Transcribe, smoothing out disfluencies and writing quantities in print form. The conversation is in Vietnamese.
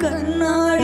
cạnh ai.